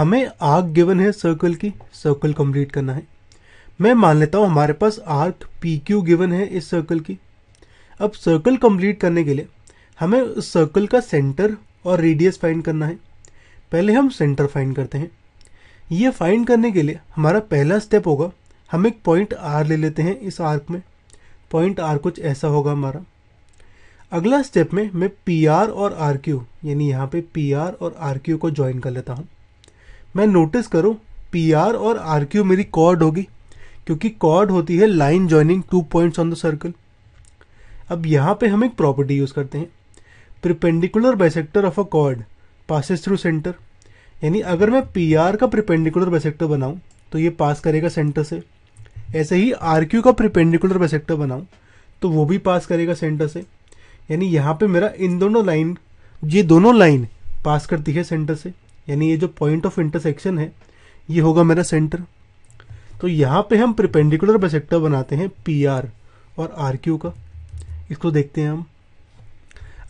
हमें arc given है circle की, सर्कल कंप्लीट करना है। मैं मान लेता हूँ हमारे पास आर्क PQ गिवन है इस सर्कल की। अब सर्कल कंप्लीट करने के लिए हमें उस सर्कल का सेंटर और रेडियस फाइंड करना है। पहले हम सेंटर फाइंड करते हैं। ये फाइंड करने के लिए हमारा पहला स्टेप होगा, हम एक पॉइंट R ले लेते हैं इस आर्क में। पॉइंट R कुछ ऐसा होगा हमारा। अगला स्टेप में मैं PR और RQ यानी यहाँ पे PR और RQ को ज्वाइन कर लेता हूँ। मैं नोटिस करूँ PR और RQ मेरी कॉर्ड होगी, क्योंकि कॉर्ड होती है line joining two points on the circle. अब यहाँ पे हम एक प्रॉपर्टी यूज़ करते हैं, perpendicular bisector of a chord passes through centre. यानी अगर मैं PR का परपेंडिकुलर बाइसेक्टर बनाऊँ तो ये पास करेगा सेंटर से, ऐसे ही RQ का परपेंडिकुलर बाइसेक्टर बनाऊँ तो वो भी पास करेगा सेंटर से। यानी यहाँ पे मेरा इन दोनों लाइन, ये दोनों लाइन पास करती है सेंटर से, यानी ये जो पॉइंट ऑफ इंटरसेक्शन है ये होगा मेरा सेंटर। तो यहाँ पे हम परपेंडिकुलर बाइसेक्टर बनाते हैं PR और RQ का। इसको देखते हैं हम।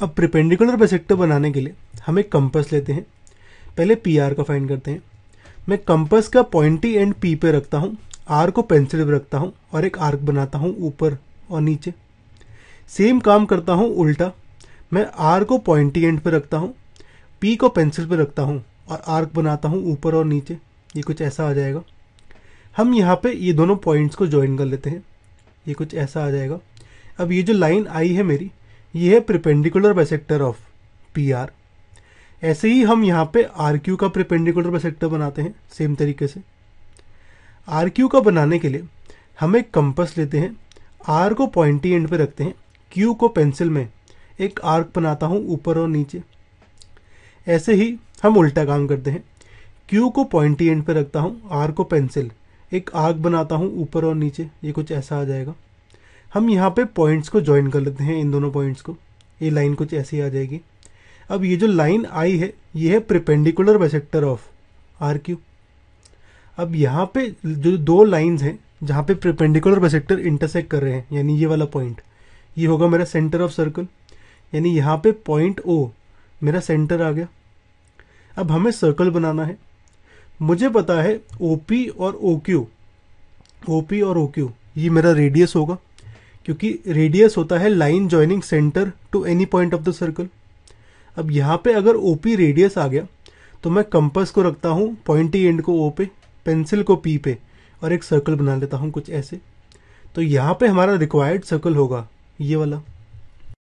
अब परपेंडिकुलर बाइसेक्टर बनाने के लिए हम एक कंपास लेते हैं। पहले PR का फाइंड करते हैं। मैं कंपास का पॉइंटी एंड P पे रखता हूँ, R को पेंसिल पे रखता हूँ और एक आर्क बनाता हूँ ऊपर और नीचे। सेम काम करता हूँ उल्टा, मैं R को पॉइंटी एंड पे रखता हूँ, P को पेंसिल पे रखता हूँ और आर्क बनाता हूँ ऊपर और नीचे। ये कुछ ऐसा आ जाएगा। हम यहाँ पे ये दोनों पॉइंट्स को ज्वाइन कर लेते हैं, ये कुछ ऐसा आ जाएगा। अब ये जो लाइन आई है मेरी, ये है परपेंडिकुलर बाइसेक्टर ऑफ PR। ऐसे ही हम यहाँ पे RQ का परपेंडिकुलर बाइसेक्टर बनाते हैं सेम तरीके से। RQ का बनाने के लिए हम एक कंपास लेते हैं, R को पॉइंटी एंड पे रखते हैं, Q को पेंसिल में, एक आर्क बनाता हूँ ऊपर और नीचे। ऐसे ही हम उल्टा काम करते हैं, Q को पॉइंटी एंड पे रखता हूँ, R को पेंसिल, एक आर्क बनाता हूँ ऊपर और नीचे। ये कुछ ऐसा आ जाएगा। हम यहाँ पे पॉइंट्स को ज्वाइन कर लेते हैं, इन दोनों पॉइंट्स को। ये लाइन कुछ ऐसी आ जाएगी। अब ये जो लाइन आई है ये है परपेंडिकुलर बाइसेक्टर ऑफ RQ। अब यहाँ पे जो दो लाइंस हैं जहाँ पे परपेंडिकुलर बाइसेक्टर इंटरसेक्ट कर रहे हैं, यानी ये वाला पॉइंट, ये होगा मेरा सेंटर ऑफ सर्कल। यानी यहाँ पे पॉइंट O मेरा सेंटर आ गया। अब हमें सर्कल बनाना है। मुझे पता है OP और OQ ये मेरा रेडियस होगा, क्योंकि रेडियस होता है line joining centre to any point of the circle. अब यहाँ पे अगर OP रेडियस आ गया तो मैं कंपास को रखता हूँ, पॉइंटी एंड को O पे, पेंसिल को P पे और एक सर्कल बना लेता हूँ कुछ ऐसे। तो यहाँ पे हमारा रिक्वायर्ड सर्कल होगा ये वाला।